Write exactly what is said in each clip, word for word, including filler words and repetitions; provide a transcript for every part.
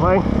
that way.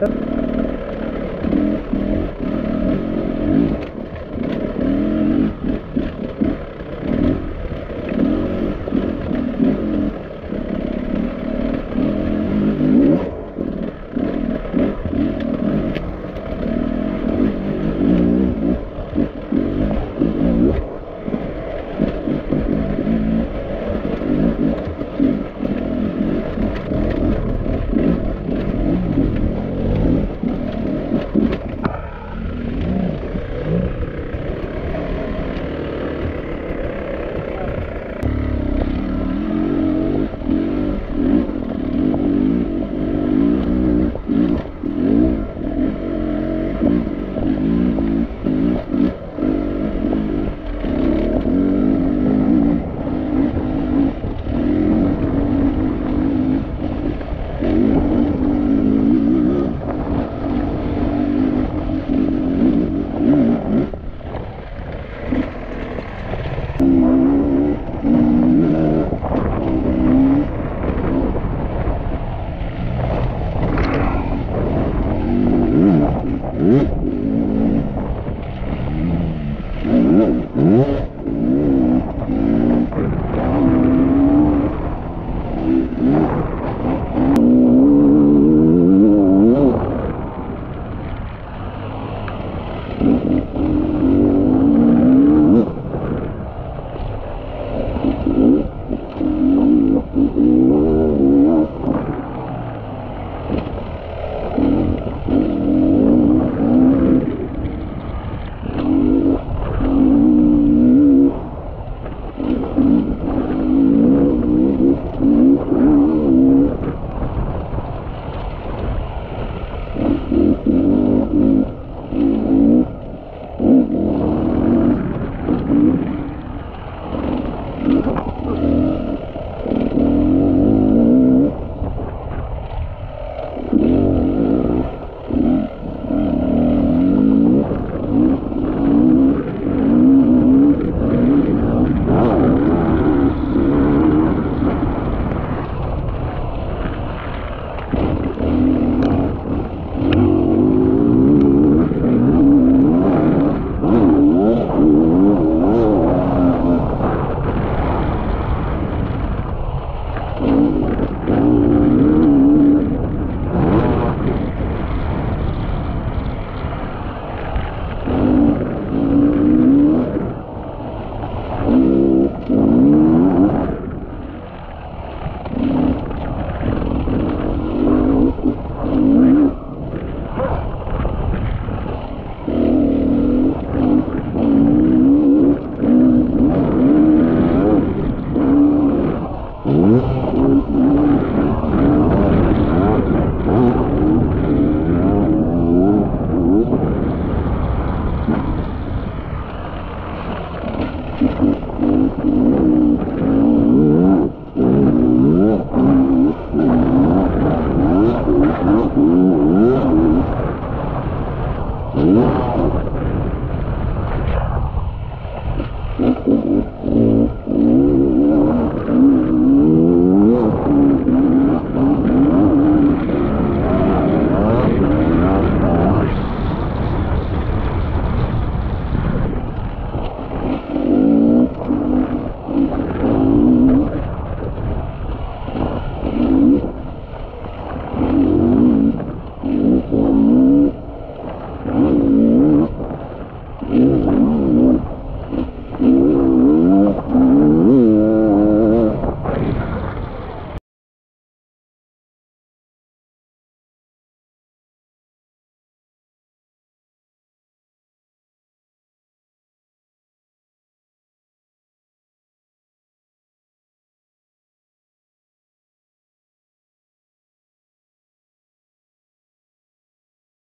Yep.